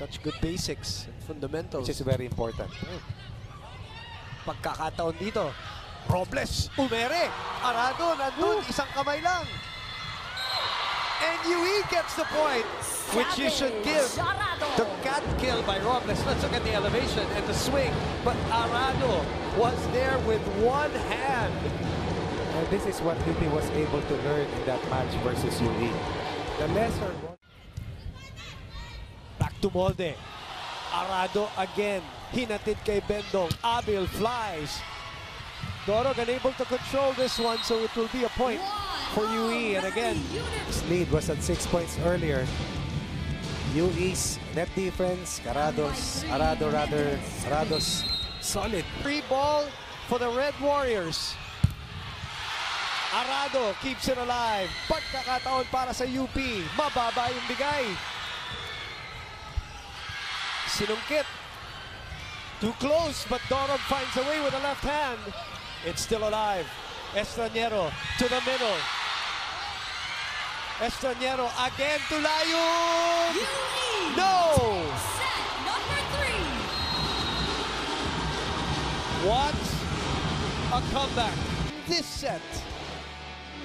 Such good basics and fundamentals. Which is very important. Pagkakataon dito. Robles, umere. Arado, nandun, isang kamay lang. And UE gets the point, which you should give. The cat kill by Robles. Let's look at the elevation and the swing. But Arado was there with one hand. And this is what Liti was able to learn in that match versus UE. The lesser one. Back to Molde. Arado again. Hinatid kay Bendong. Abil flies. Dorog unable to control this one, so it will be a point for UE. And again, his lead was at 6 points earlier. UE's net defense, Arado's solid. Free ball for the Red Warriors. Arado keeps it alive. Pagkakataon para sa UP. Mababa yung bigay. Sinungkit. Too close, but Doron finds a way with the left hand. It's still alive. Estraniero to the middle. Estraniero again to Layug. No! Set number 3. What a comeback. This set,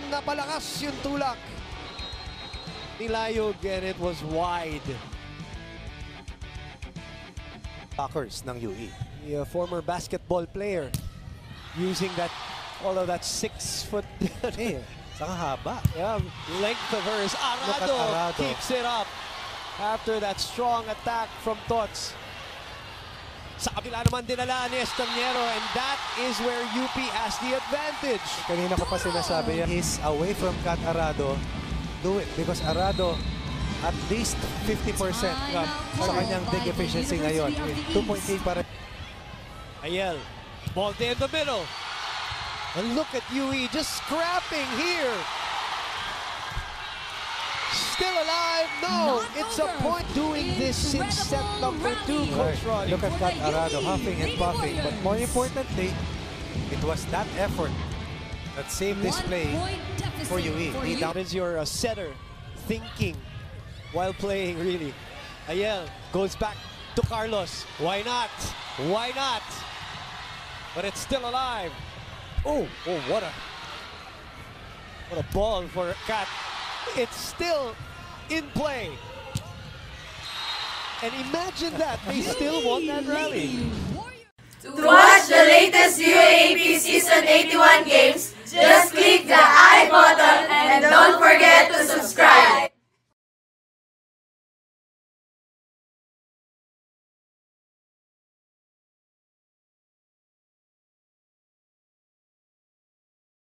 napalakas yung tulak ni Layug, and it was wide. Blockers ng UE. The former basketball player. Using that, all of that 6 foot. Haba. Yeah, length of hers. Arado keeps it up after that strong attack from Tots. Sa kabila naman dinala ni Estraniero, and that is where UP has the advantage. Kanina ko pa sinasabi yan. He's away from Kath Arado. Do it because Arado at least 50% sa kanyang dig efficiency ngayon. 2.8 para. Ayel. Ball there in the middle. And look at UE just scrapping here. Still alive. No, not it's over. A point. Doing incredible this since set number 2, Coach Ronnie. Look at Kath Arado huffing and puffing. But more importantly, it was that effort that saved this play for UE. That is your setter thinking while playing, really. Ayel goes back to Carlos. Why not? Why not? But it's still alive. Oh, what a ball for Kath. It's still in play. And imagine that they still won that rally. To watch the latest UAAP Season 81 games, just click the I button and don't forget to subscribe.